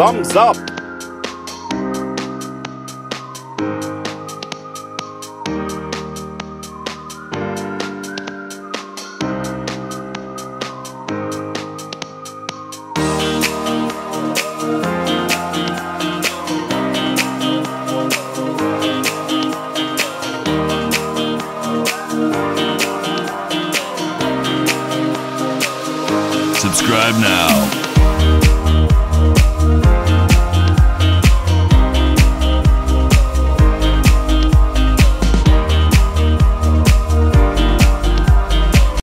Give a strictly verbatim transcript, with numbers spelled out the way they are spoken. thumbs up. Subscribe now.